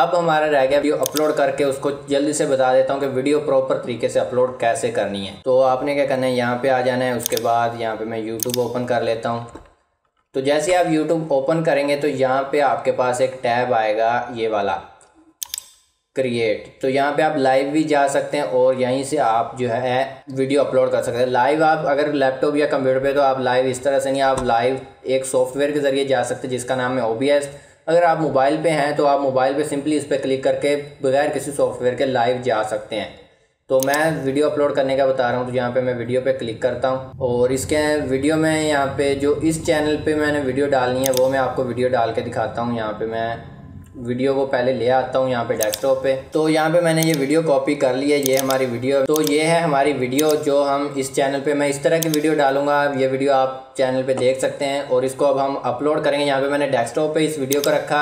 अब हमारा रह गया वीडियो अपलोड करके, उसको जल्दी से बता देता हूँ कि वीडियो प्रॉपर तरीके से अपलोड कैसे करनी है। तो आपने क्या करना है, यहाँ पे आ जाना है। उसके बाद यहाँ पे मैं YouTube ओपन कर लेता हूँ। तो जैसे आप YouTube ओपन करेंगे तो यहाँ पे आपके पास एक टैब आएगा, ये वाला क्रिएट। तो यहाँ पे आप लाइव भी जा सकते हैं और यहीं से आप जो है वीडियो अपलोड कर सकते हैं। लाइव आप अगर लैपटॉप या कंप्यूटर पे, तो आप लाइव इस तरह से नहीं, आप लाइव एक सॉफ्टवेयर के ज़रिए जा सकते हैं जिसका नाम है OBS। अगर आप मोबाइल पे हैं तो आप मोबाइल पे सिंपली इस पर क्लिक करके बगैर किसी सॉफ्टवेयर के लाइव जा सकते हैं। तो मैं वीडियो अपलोड करने का बता रहा हूँ, तो यहाँ पे मैं वीडियो पे क्लिक करता हूँ और इसके वीडियो में यहाँ पे जो इस चैनल पे मैंने वीडियो डालनी है वो मैं आपको वीडियो डाल के दिखाता हूँ। यहाँ पे मैं वीडियो को पहले ले आता हूँ यहाँ पे डेस्कटॉप पे। तो यहाँ पे मैंने ये वीडियो कॉपी कर ली है, ये हमारी वीडियो। तो ये है हमारी वीडियो जो हम इस चैनल पे, मैं इस तरह की वीडियो डालूंगा। ये वीडियो आप चैनल पे देख सकते हैं और इसको अब हम अपलोड करेंगे। यहाँ पे मैंने डेस्कटॉप पे इस वीडियो को रखा,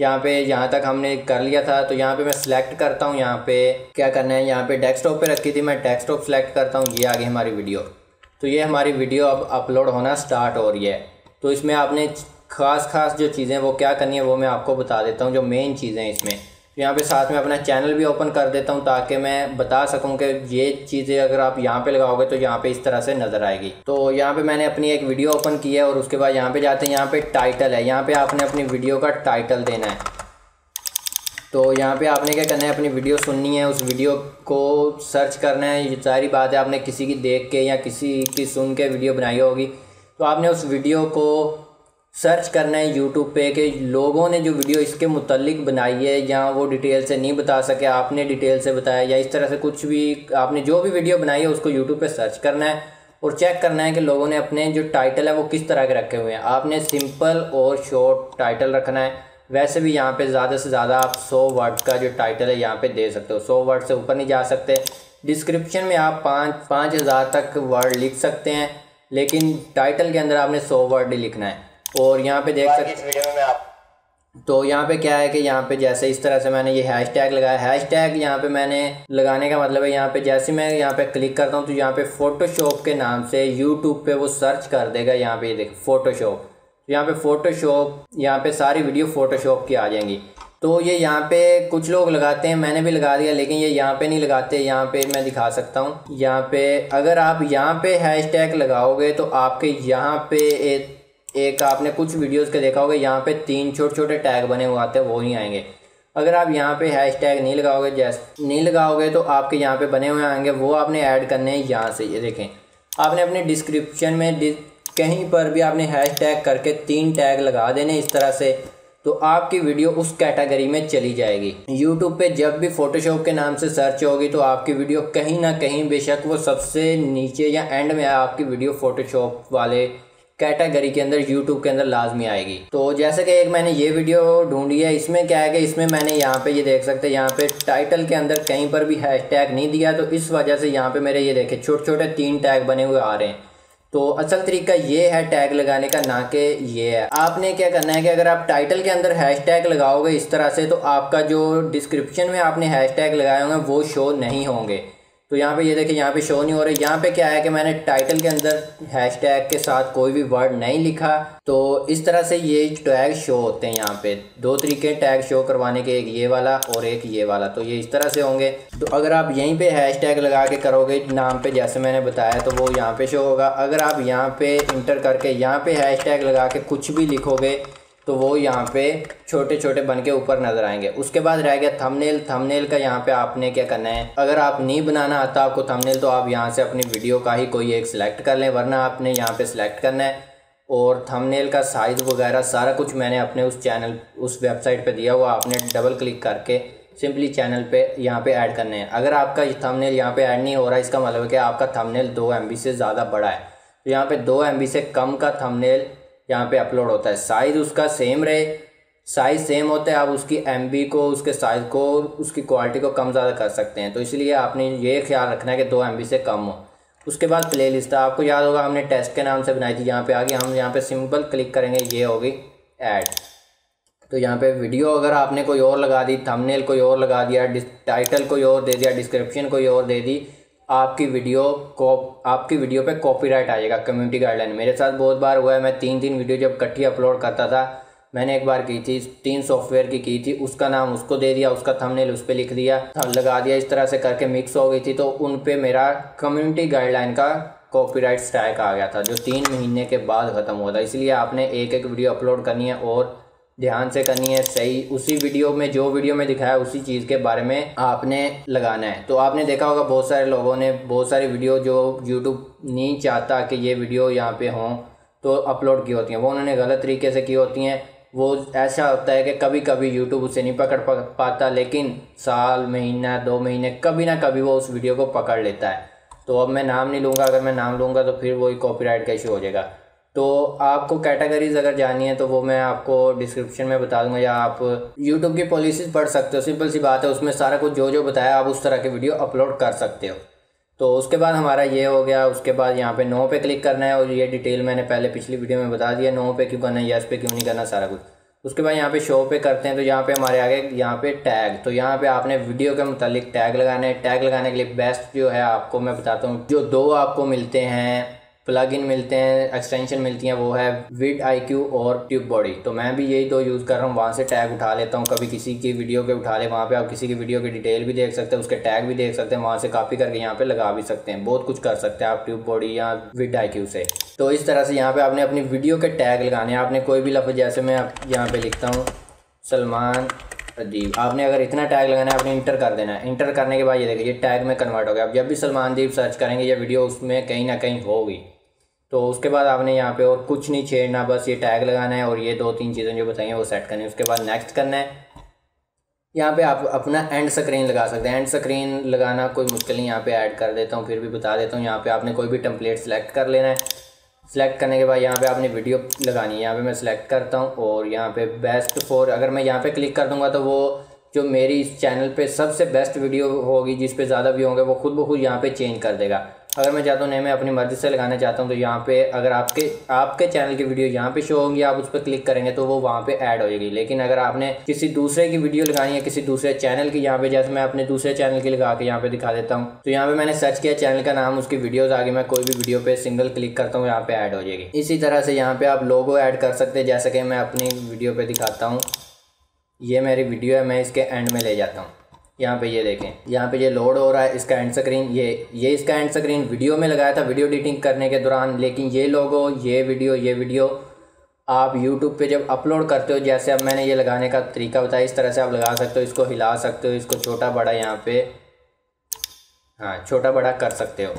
यहाँ पे यहाँ तक हमने कर लिया था। तो यहाँ पे मैं सिलेक्ट करता हूँ, यहाँ पे क्या करना है, यहाँ पे डेस्कटॉप पे रखी थी, मैं डेस्कटॉप सिलेक्ट करता हूँ। ये आ गई हमारी वीडियो। तो ये हमारी वीडियो अब अपलोड होना स्टार्ट हो रही है। तो इसमें आपने खास जो चीज़ें वो क्या करनी है वो मैं आपको बता देता हूँ, जो मेन चीज़ें इसमें। तो यहाँ पे साथ में अपना चैनल भी ओपन कर देता हूँ ताकि मैं बता सकूँ कि ये चीज़ें अगर आप यहाँ पे लगाओगे तो यहाँ पे इस तरह से नज़र आएगी। तो यहाँ पे मैंने अपनी एक वीडियो ओपन की है और उसके बाद यहाँ पे जाते हैं, यहाँ पे टाइटल है। यहाँ पे आपने अपनी वीडियो का टाइटल देना है। तो यहाँ पे आपने क्या करना है, अपनी वीडियो सुननी है, उस वीडियो को सर्च करना है। ये सारी बात है, आपने किसी की देख के या किसी की सुन के वीडियो बनाई होगी, तो आपने उस वीडियो को सर्च करना है YouTube पे कि लोगों ने जो वीडियो इसके मुतालिक बनाई है, या वो डिटेल से नहीं बता सके, आपने डिटेल से बताया, या इस तरह से कुछ भी आपने जो भी वीडियो बनाई है उसको YouTube पे सर्च करना है और चेक करना है कि लोगों ने अपने जो टाइटल है वो किस तरह के रखे हुए हैं। आपने सिंपल और शॉर्ट टाइटल रखना है। वैसे भी यहाँ पे ज़्यादा से ज़्यादा आप 100 वर्ड का जो टाइटल है यहाँ पे दे सकते हो, 100 वर्ड से ऊपर नहीं जा सकते। डिस्क्रिप्शन में आप 5,000 तक वर्ड लिख सकते हैं, लेकिन टाइटल के अंदर आपने 100 वर्ड ही लिखना है। और यहाँ पे देख सकते हैं, तो यहाँ पे क्या है कि यहाँ पे जैसे इस तरह से मैंने ये हैशटैग लगाया। हैशटैग यहाँ पे मैंने लगाने का मतलब है, यहाँ पे जैसे मैं यहाँ पे क्लिक करता हूँ तो यहाँ पे फोटोशॉप के नाम से YouTube पे वो सर्च कर देगा। यहाँ पे देख फोटोशॉप, तो यहाँ पे फोटोशॉप, यहाँ पे सारी वीडियो फोटोशॉप की आ जाएंगी। तो ये यहाँ पे कुछ लोग लगाते हैं, मैंने भी लगा दिया, लेकिन ये यहाँ पे नहीं लगाते। यहाँ पे मैं दिखा सकता हूँ, यहाँ पे अगर आप यहाँ पे हैशटैग लगाओगे तो आपके यहाँ पे एक आपने कुछ वीडियोस के देखा होगा, यहाँ पे 3 छोटे छोटे टैग बने हुए आते हैं, वो नहीं आएंगे। अगर आप यहाँ पे हैशटैग नहीं लगाओगे, जैसे नहीं लगाओगे, तो आपके यहाँ पे बने हुए आएंगे, वो आपने ऐड करने हैं यहाँ से। ये देखें, आपने अपने डिस्क्रिप्शन में कहीं पर भी आपने हैशटैग करके 3 टैग लगा देने इस तरह से, तो आपकी वीडियो उस कैटेगरी में चली जाएगी। यूट्यूब पे जब भी फोटोशॉप के नाम से सर्च होगी तो आपकी वीडियो कहीं ना कहीं, बेशक वो सबसे नीचे या एंड में आए, आपकी वीडियो फोटोशॉप वाले कैटेगरी के अंदर YouTube के अंदर लाजमी आएगी। तो जैसे कि एक मैंने ये वीडियो ढूंढी है, इसमें क्या है कि इसमें मैंने यहाँ पे ये देख सकते हैं, यहाँ पे टाइटल के अंदर कहीं पर भी हैशटैग नहीं दिया, तो इस वजह से यहाँ पे मेरे ये देखे छोटे 3 टैग बने हुए आ रहे हैं। तो असल तरीका ये है टैग लगाने का, ना कि ये है। आपने क्या करना है कि अगर आप टाइटल के अंदर हैशटैग लगाओगे इस तरह से, तो आपका जो डिस्क्रिप्शन में आपने हैशटैग लगाए होंगे वो शो नहीं होंगे। तो यहाँ पे ये देखिए, यहाँ पे शो नहीं हो रहे। यहाँ पे क्या है कि मैंने टाइटल के अंदर हैशटैग के साथ कोई भी वर्ड नहीं लिखा, तो इस तरह से ये टैग शो होते हैं। यहाँ पे 2 तरीके टैग शो करवाने के, एक ये वाला और एक ये वाला। तो ये इस तरह से होंगे। तो अगर आप यहीं पे हैशटैग लगा के करोगे नाम पे, जैसे मैंने बताया, तो वो यहाँ पे शो होगा। अगर आप यहाँ पे इंटर करके यहाँ पे हैशटैग लगा के कुछ भी लिखोगे तो वो यहाँ पे छोटे छोटे बन के ऊपर नज़र आएंगे। उसके बाद रह गया थंबनेल। थंबनेल का यहाँ पे आपने क्या करना है, अगर आप नहीं बनाना आता आपको थंबनेल, तो आप यहाँ से अपनी वीडियो का ही कोई एक सिलेक्ट कर लें, वरना आपने यहाँ पे सिलेक्ट करना है। और थंबनेल का साइज़ वगैरह सारा कुछ मैंने अपने उस चैनल, उस वेबसाइट पर दिया हुआ, आपने डबल क्लिक करके सिंपली चैनल पर यहाँ पर ऐड करना है। अगर आपका थंबनेल यहाँ पर ऐड नहीं हो रहा, इसका मतलब है कि आपका थंबनेल 2 MB से ज़्यादा बड़ा है। तो यहाँ पर 2 MB से कम का थंबनेल यहाँ पे अपलोड होता है। साइज़ उसका सेम रहे, साइज़ सेम होता है, आप उसकी MB को, उसके साइज़ को, उसकी क्वालिटी को कम ज़्यादा कर सकते हैं। तो इसलिए आपने ये ख्याल रखना है कि 2 MB से कम हो। उसके बाद प्लेलिस्ट, आपको याद होगा हमने टेस्ट के नाम से बनाई थी, यहाँ पे आगे हम यहाँ पे सिंपल क्लिक करेंगे, ये होगी ऐड। तो यहाँ पे वीडियो अगर आपने कोई और लगा दी, थंबनेल कोई और लगा दिया, टाइटल कोई और दे दिया, डिस्क्रिप्शन कोई और दे दी, आपकी वीडियो को, आपकी वीडियो पे कॉपीराइट आ जाएगा। कम्युनिटी गाइडलाइन मेरे साथ बहुत बार हुआ है। मैं 3 वीडियो जब इकट्ठी अपलोड करता था मैंने एक बार की थी, 3 सॉफ्टवेयर की थी, उसका नाम उसको दे दिया, उसका थंबनेल उस पर लिख दिया, लगा दिया, इस तरह से करके मिक्स हो गई थी। तो उन पे मेरा कम्युनिटी गाइडलाइन का कॉपीराइट स्ट्राइक आ गया था, जो 3 महीने के बाद ख़त्म हुआ था। इसलिए आपने एक एक वीडियो अपलोड करनी है और ध्यान से करनी है, सही उसी वीडियो में जो वीडियो में दिखाया उसी चीज़ के बारे में आपने लगाना है। तो आपने देखा होगा बहुत सारे लोगों ने बहुत सारी वीडियो जो YouTube नहीं चाहता कि ये वीडियो यहाँ पे हों तो अपलोड की होती हैं, वो उन्होंने गलत तरीके से की होती हैं। वो ऐसा होता है कि कभी कभी YouTube उसे नहीं पकड़ पाता, लेकिन साल, महीना, 2 महीने, कभी ना कभी वो उस वीडियो को पकड़ लेता है। तो अब मैं नाम नहीं लूँगा, अगर मैं नाम लूँगा तो फिर वही कॉपीराइट का इशू हो जाएगा। तो आपको कैटेगरीज अगर जानी है तो वो मैं आपको डिस्क्रिप्शन में बता दूंगा, या आप YouTube की पॉलिसीज़ पढ़ सकते हो। सिंपल सी बात है, उसमें सारा कुछ जो जो बताया आप उस तरह के वीडियो अपलोड कर सकते हो। तो उसके बाद हमारा ये हो गया, उसके बाद यहाँ पे 9 पे क्लिक करना है, और ये डिटेल मैंने पहले पिछली वीडियो में बता दिया 9 पे क्यों करना है, यस पे क्यों नहीं करना, सारा कुछ। उसके बाद यहाँ पे शो पे करते हैं, तो यहाँ पे हमारे आगे यहाँ पे टैग, तो यहाँ पे आपने वीडियो के मुतालिक टैग लगाने हैं। टैग लगाने के लिए बेस्ट जो है आपको मैं बताता हूँ, जो 2 आपको मिलते हैं, प्लगइन मिलते हैं, एक्सटेंशन मिलती हैं, वो है विड IQ और ट्यूब बॉडी। तो मैं भी यही 2 यूज़ कर रहा हूँ, वहाँ से टैग उठा लेता हूँ, कभी किसी की वीडियो के उठा ले, वहाँ पे आप किसी की वीडियो की डिटेल भी देख सकते हैं, उसके टैग भी देख सकते हैं, वहाँ से कॉपी करके यहाँ पे लगा भी सकते हैं, बहुत कुछ कर सकते हैं आप ट्यूब बॉडी या विड IQ से। तो इस तरह से यहाँ पर आपने अपनी वीडियो के टैग लगाने हैं। आपने कोई भी लफ्ज़, जैसे मैं यहाँ पर लिखता हूँ सलमान अदीब, आपने अगर इतना टैग लगाना है आपने इंटर कर देना है। इंटर करने के बाद ये देखिए टैग में कन्वर्ट हो गया। आप जब भी सलमान अदीब सर्च करेंगे ये वीडियो उसमें कहीं ना कहीं होगी। तो उसके बाद आपने यहाँ पे और कुछ नहीं छेड़ना, बस ये टैग लगाना है और ये 2-3 चीज़ें जो बताइए वो सेट करनी है। उसके बाद नेक्स्ट करना है। यहाँ पे आप अपना एंड स्क्रीन लगा सकते हैं, एंड स्क्रीन लगाना कोई मुश्किल नहीं, यहाँ पे ऐड कर देता हूँ, फिर भी बता देता हूँ। यहाँ पे आपने कोई भी टेम्पलेट सेलेक्ट कर लेना है। सेलेक्ट करने के बाद यहाँ पे आपने वीडियो लगानी है, यहाँ पे मैं सेलेक्ट करता हूँ और यहाँ पे बेस्ट फॉर, अगर मैं यहाँ पे क्लिक कर दूँगा तो वो जो मेरी इस चैनल पे सबसे बेस्ट वीडियो होगी, जिस पे ज़्यादा व्यू होंगे, वो खुद ब खुद यहाँ पे चेंज कर देगा। अगर मैं चाहता हूँ नहीं, मैं अपनी मर्ज़ी से लगाना चाहता हूँ, तो यहाँ पे अगर आपके चैनल की वीडियो यहाँ पे शो होंगी, आप उस पर क्लिक करेंगे तो वो वहाँ पे ऐड हो जाएगी। लेकिन अगर आपने किसी दूसरे की वीडियो लगानी है, किसी दूसरे चैनल की, यहाँ पे जैसे मैं अपने दूसरे चैनल की लगा के यहाँ पे दिखा देता हूँ, तो यहाँ पे मैंने सर्च किया चैनल का नाम, उसकी वीडियोज़ आ गई। मैं कोई भी वीडियो पे सिंगल क्लिक करता हूँ, यहाँ पे ऐड हो जाएगी। इसी तरह से यहाँ पे आप लोगो ऐड कर सकते हैं, जैसे कि मैं अपनी वीडियो पर दिखाता हूँ, ये मेरी वीडियो है, मैं इसके एंड में ले जाता हूँ। यहाँ पे ये देखें, यहाँ पे ये लोड हो रहा है, इसका एंड स्क्रीन, ये इसका एंड स्क्रीन वीडियो में लगाया था वीडियो एडिटिंग करने के दौरान। लेकिन ये लोगो, ये वीडियो आप YouTube पे जब अपलोड करते हो, जैसे अब मैंने ये लगाने का तरीका बताया, इस तरह से आप लगा सकते हो, इसको हिला सकते हो, इसको छोटा बड़ा यहाँ पे, हाँ, छोटा बड़ा कर सकते हो।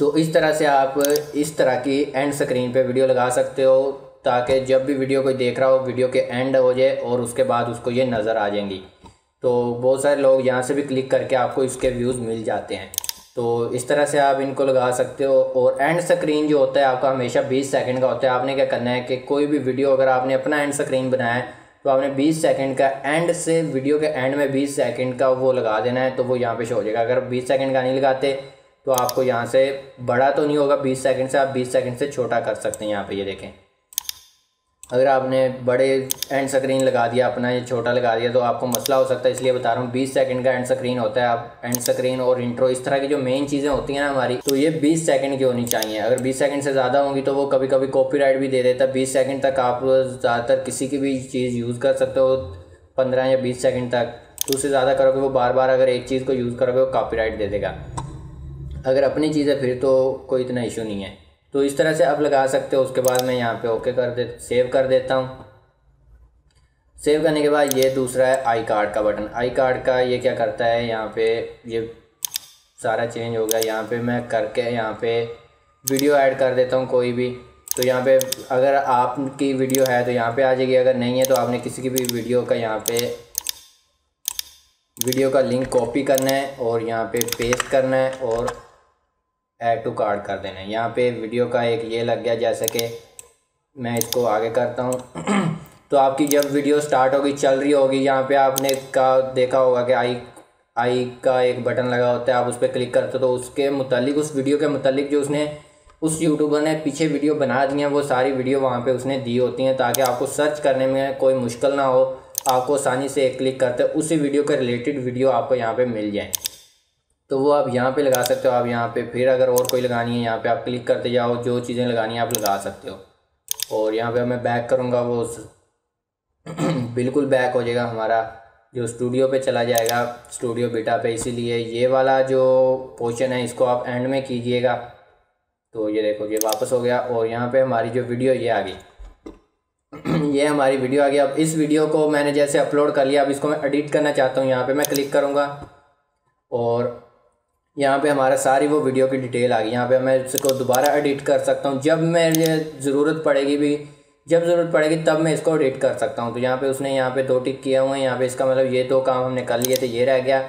तो इस तरह से आप इस तरह की एंड स्क्रीन पर वीडियो लगा सकते हो, ताकि जब भी वीडियो कोई देख रहा हो वीडियो के एंड हो जाए और उसके बाद उसको ये नज़र आ जाएंगी। तो बहुत सारे लोग यहाँ से भी क्लिक करके आपको इसके व्यूज़ मिल जाते हैं। तो इस तरह से आप इनको लगा सकते हो। और एंड स्क्रीन जो होता है आपका हमेशा 20 सेकंड का होता है। आपने क्या करना है कि कोई भी वीडियो अगर आपने अपना एंड स्क्रीन बनाया है तो आपने 20 सेकंड का एंड से वीडियो के एंड में 20 सेकंड का वो लगा देना है, तो वो यहाँ पे शो हो जाएगा। अगर 20 सेकंड का नहीं लगाते तो आपको यहाँ से बड़ा तो नहीं होगा, 20 सेकंड से आप 20 सेकंड से छोटा कर सकते हैं। यहाँ पर ये देखें, अगर आपने बड़े एंड स्क्रीन लगा दिया अपना, ये छोटा लगा दिया, तो आपको मसला हो सकता है। इसलिए बता रहा हूँ 20 सेकंड का एंड स्क्रीन होता है। आप एंड स्क्रीन और इंट्रो, इस तरह की जो मेन चीज़ें होती हैं ना हमारी, तो ये 20 सेकंड की होनी चाहिए। अगर 20 सेकंड से ज़्यादा होंगी तो वो कभी कभी कॉपीराइट भी दे देता है। 20 सेकंड तक आप ज़्यादातर किसी की भी चीज़ यूज़ कर सकते हो, 15 या 20 सेकेंड तक। तो उससे ज़्यादा करोगे वो बार बार अगर एक चीज़ को यूज़ करोगे वो कॉपीराइट दे देगा। अगर अपनी चीज़ है फिर तो कोई इतना इशू नहीं है। तो इस तरह से आप लगा सकते हो। उसके बाद मैं यहाँ पे ओके सेव कर देता हूँ। सेव करने के बाद ये दूसरा है आई कार्ड का बटन। आई कार्ड का ये क्या करता है, यहाँ पे ये सारा चेंज हो गया। यहाँ पे मैं करके यहाँ पे वीडियो ऐड कर देता हूँ कोई भी। तो यहाँ पे अगर आपकी वीडियो है तो यहाँ पे आ जाएगी, अगर नहीं है तो आपने किसी की भी वीडियो का यहाँ पे वीडियो का लिंक कॉपी करना है और यहाँ पे पेस्ट करना है और ऐड टू कार्ड कर देना है। यहाँ पे वीडियो का एक ये लग गया, जैसे कि मैं इसको आगे करता हूँ। तो आपकी जब वीडियो स्टार्ट होगी, चल रही होगी, यहाँ पे आपने का देखा होगा कि आई का एक बटन लगा होता है, आप उस पर क्लिक करते हो तो उसके मुतालिक, उस वीडियो के मुतालिक जो उसने, उस यूट्यूबर ने पीछे वीडियो बना दी है, वो सारी वीडियो वहाँ पर उसने दी होती हैं, ताकि आपको सर्च करने में कोई मुश्किल ना हो, आपको आसानी से एक क्लिक करते उसी वीडियो के रिलेटेड वीडियो आपको यहाँ पर मिल जाए। तो वो आप यहाँ पे लगा सकते हो। आप यहाँ पे फिर अगर और कोई लगानी है, यहाँ पे आप क्लिक करते जाओ, जो चीज़ें लगानी है आप लगा सकते हो। और यहाँ पे मैं बैक करूँगा, वो बिल्कुल बैक हो जाएगा हमारा, जो स्टूडियो पे चला जाएगा, स्टूडियो बीटा पे। इसीलिए ये वाला जो पोर्शन है इसको आप एंड में कीजिएगा। तो ये देखो ये वापस हो गया और यहाँ पे हमारी जो वीडियो ये आ गई, ये हमारी वीडियो आ गई। अब इस वीडियो को मैंने जैसे अपलोड कर लिया, अब इसको मैं एडिट करना चाहता हूँ। यहाँ पर मैं क्लिक करूँगा और यहाँ पे हमारा सारी वो वीडियो की डिटेल आ गई। यहाँ पे मैं इसको दोबारा एडिट कर सकता हूँ, जब मेरे ज़रूरत पड़ेगी भी, जब ज़रूरत पड़ेगी तब मैं इसको एडिट कर सकता हूँ। तो यहाँ पे उसने यहाँ पे दो टिक किए हुए हैं, यहाँ पे इसका मतलब ये दो काम हमने कर लिए थे, ये रह गया।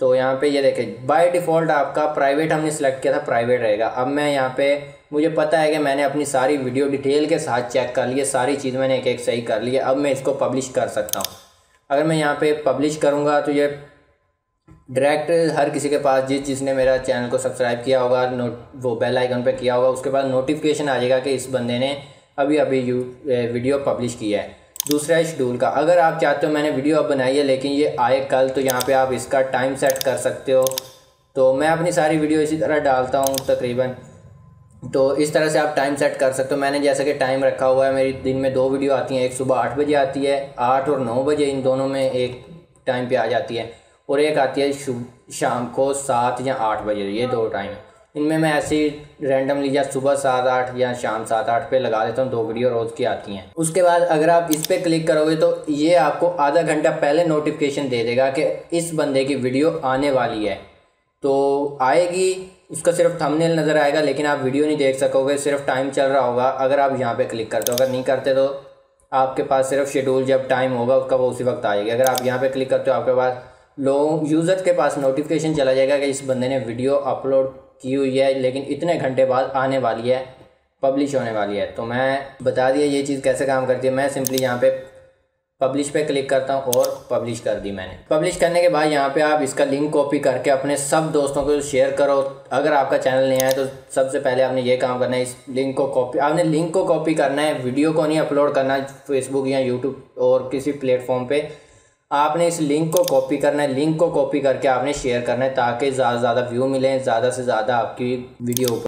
तो यहाँ पे ये देखें बाय डिफ़ॉल्ट आपका प्राइवेट हमने सेलेक्ट किया था, प्राइवेट रहेगा। अब मैं यहाँ पर, मुझे पता है कि मैंने अपनी सारी वीडियो डिटेल के साथ चेक कर लिए, सारी चीज़ मैंने एक एक सही कर ली है। अब मैं इसको पब्लिश कर सकता हूँ। अगर मैं यहाँ पर पब्लिश करूँगा तो ये डायरेक्ट हर किसी के पास, जिसने मेरा चैनल को सब्सक्राइब किया होगा, वो बेल आइकन पे किया होगा, उसके पास नोटिफिकेशन आ जाएगा कि इस बंदे ने अभी अभी वीडियो पब्लिश किया है। दूसरा है शेड्यूल का। अगर आप चाहते हो मैंने वीडियो अब बनाई है लेकिन ये आए कल, तो यहाँ पे आप इसका टाइम सेट कर सकते हो। तो मैं अपनी सारी वीडियो इसी तरह डालता हूँ तकरीबन, तो इस तरह से आप टाइम सेट कर सकते हो। मैंने जैसा कि टाइम रखा हुआ है, मेरी दिन में 2 वीडियो आती हैं, एक सुबह 8 बजे आती है, 8 और 9 बजे इन दोनों में एक टाइम पर आ जाती है, और एक आती है शाम को 7 या 8 बजे। ये 2 टाइम है, इनमें मैं ऐसे ही रैंडमली या सुबह 7-8 या शाम 7-8 पे लगा देता हूँ। 2 वीडियो रोज़ की आती हैं। उसके बाद अगर आप इस पर क्लिक करोगे तो ये आपको आधा घंटा पहले नोटिफिकेशन दे देगा कि इस बंदे की वीडियो आने वाली है। तो आएगी, उसका सिर्फ थंबनेल नज़र आएगा लेकिन आप वीडियो नहीं देख सकोगे, सिर्फ टाइम चल रहा होगा। अगर आप यहाँ पर क्लिक करते हो, अगर नहीं करते तो आपके पास सिर्फ शेड्यूल जब टाइम होगा उसका, वो उसी वक्त आएगी। अगर आप यहाँ पर क्लिक करते हो, आपके पास लोग यूज़र के पास नोटिफिकेशन चला जाएगा कि इस बंदे ने वीडियो अपलोड की हुई है लेकिन इतने घंटे बाद आने वाली है, पब्लिश होने वाली है। तो मैं बता दिया ये चीज़ कैसे काम करती है। मैं सिंपली यहाँ पे पब्लिश पे क्लिक करता हूँ और पब्लिश कर दी मैंने। पब्लिश करने के बाद यहाँ पे आप इसका लिंक कॉपी करके अपने सब दोस्तों को शेयर करो। अगर आपका चैनल नहीं आया तो सबसे पहले आपने ये काम करना है, इस लिंक को कॉपी, आपने लिंक को कॉपी करना है, वीडियो को नहीं अपलोड करना फेसबुक या यूट्यूब और किसी प्लेटफॉर्म पर। आपने इस लिंक को कॉपी करना है, लिंक को कॉपी करके आपने शेयर करना है ताकि ज़्यादा से ज़्यादा व्यू मिलें, ज़्यादा से ज़्यादा आपकी वीडियो